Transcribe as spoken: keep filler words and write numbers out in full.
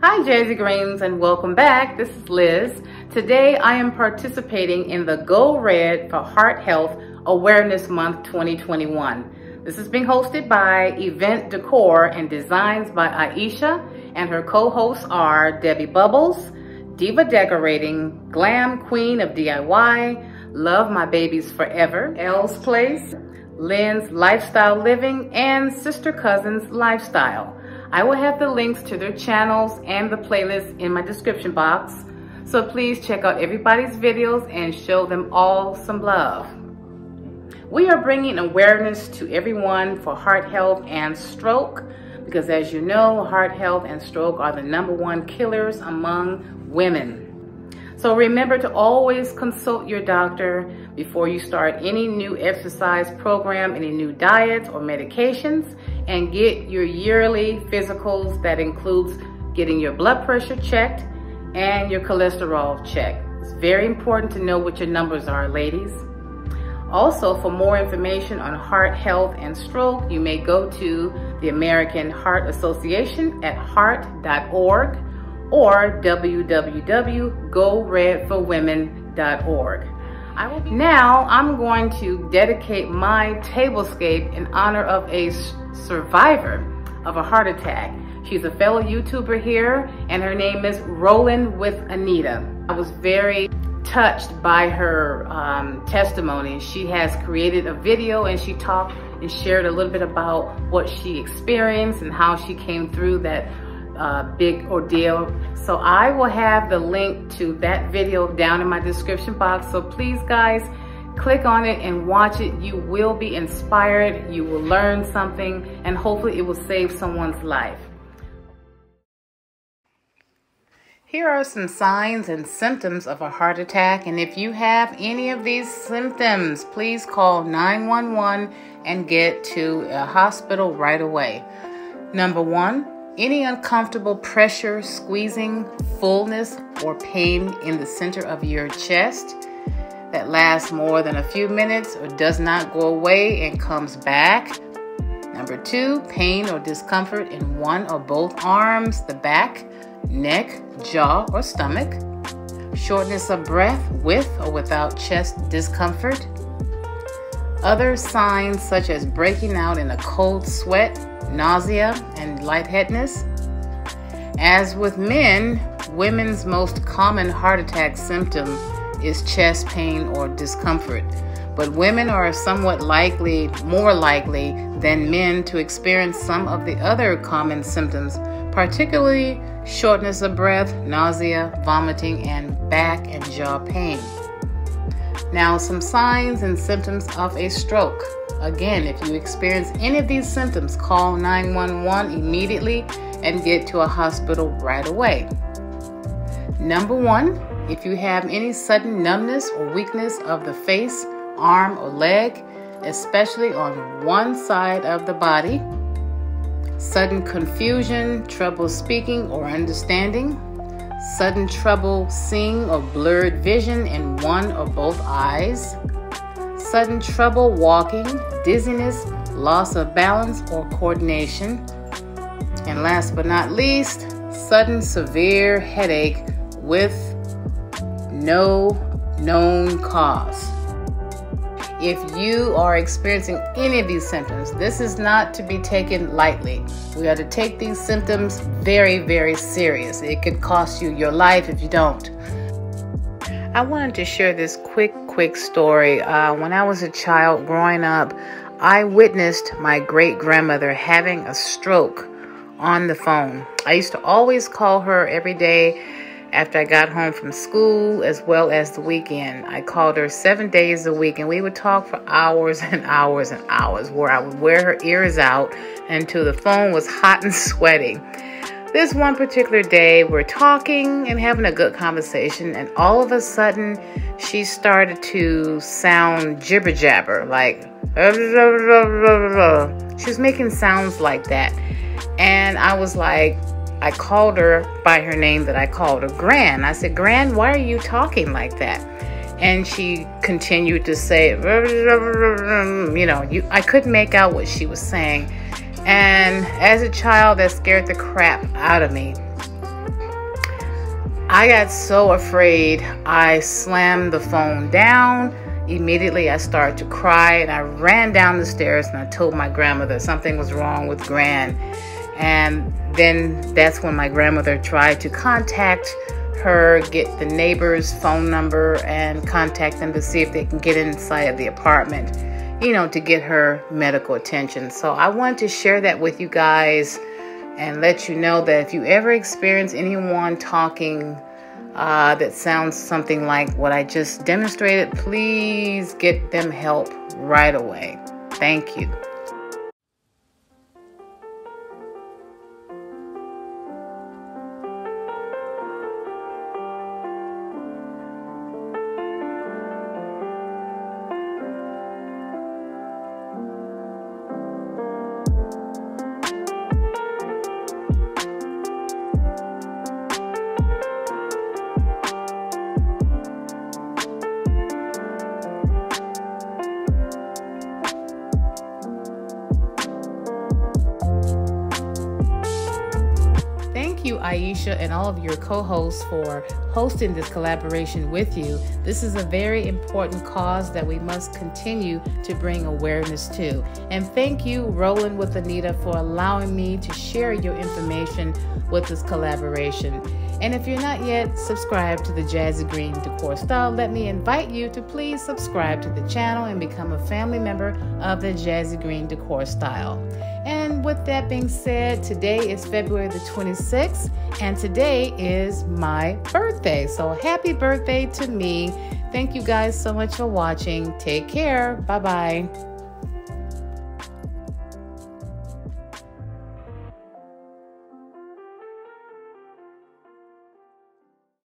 Hi Jazzy Greens and welcome back. This is Liz. Today I am participating in the Go Red for Heart Health Awareness Month twenty twenty-one. This is being hosted by Event Decor and Designs by Ieasha, and her co-hosts are Debbie Bubbles, Diva Decorating, Glam Queen of D I Y, Love My Babies Forever, Elle's Place, Lynn's Lifestyle Living, and Sister Cousins Lifestyle. I will have the links to their channels and the playlist in my description box, so please check out everybody's videos and show them all some love. We are bringing awareness to everyone for heart health and stroke, because as you know, heart health and stroke are the number one killers among women. So remember to always consult your doctor before you start any new exercise program, any new diets or medications, and get your yearly physicals that includes getting your blood pressure checked and your cholesterol checked. It's very important to know what your numbers are, ladies. Also, for more information on heart health and stroke, you may go to the American Heart Association at heart dot org. or w w w dot go red for women dot org. Now I'm going to dedicate my tablescape in honor of a survivor of a heart attack. She's a fellow YouTuber here, and her name is Rollin' with Anita. I was very touched by her um, testimony. She has created a video, and she talked and shared a little bit about what she experienced and how she came through that Uh, big ordeal. So I will have the link to that video down in my description box, so please guys, click on it and watch it. You will be inspired, you will learn something, and hopefully it will save someone's life. Here are some signs and symptoms of a heart attack, and if you have any of these symptoms, please call nine one one and get to a hospital right away. Number one, any uncomfortable pressure, squeezing, fullness, or pain in the center of your chest that lasts more than a few minutes or does not go away and comes back. Number two, pain or discomfort in one or both arms, the back, neck, jaw, or stomach. Shortness of breath with or without chest discomfort. Other signs such as breaking out in a cold sweat, nausea, and lightheadedness. As with men, women's most common heart attack symptom is chest pain or discomfort, but women are somewhat likely, more likely than men, to experience some of the other common symptoms, particularly shortness of breath, nausea, vomiting, and back and jaw pain. Now, some signs and symptoms of a stroke. Again, if you experience any of these symptoms, call nine one one immediately and get to a hospital right away. Number one, if you have any sudden numbness or weakness of the face, arm, or leg, especially on one side of the body, sudden confusion, trouble speaking or understanding, sudden trouble seeing or blurred vision in one or both eyes, sudden trouble walking, dizziness, loss of balance or coordination, and last but not least, sudden severe headache with no known cause. If you are experiencing any of these symptoms, this is not to be taken lightly. We are to take these symptoms very, very serious. It could cost you your life if you don't. I wanted to share this quick, quick story. Uh, when I was a child growing up, I witnessed my great-grandmother having a stroke on the phone. I used to always call her every day after I got home from school, as well as the weekend. I called her seven days a week, and we would talk for hours and hours and hours, where I would wear her ears out until the phone was hot and sweating. This one particular day, we're talking and having a good conversation, and all of a sudden, she started to sound jibber-jabber, like, she was making sounds like that. And I was like, I called her by her name that I called her, Gran. I said, Gran, why are you talking like that? And she continued to say, you know, you, I couldn't make out what she was saying. And as a child, that scared the crap out of me. I got so afraid, I slammed the phone down. Immediately I started to cry, and I ran down the stairs and I told my grandmother something was wrong with Gran. And then that's when my grandmother tried to contact her, get the neighbor's phone number and contact them to see if they can get inside of the apartment, you know, to get her medical attention. So I wanted to share that with you guys and let you know that if you ever experience anyone talking uh, that sounds something like what I just demonstrated, please get them help right away. Thank you. Ieasha and all of your co-hosts for hosting this collaboration with you. This is a very important cause that we must continue to bring awareness to. And thank you, Rollin' with Anita, for allowing me to share your information with this collaboration. And if you're not yet subscribed to the Jazzy Green Decor Style, let me invite you to please subscribe to the channel and become a family member of the Jazzy Green Decor Style. And with that being said, today is February the twenty-sixth, and today is my birthday. So happy birthday to me. Thank you guys so much for watching. Take care. Bye-bye.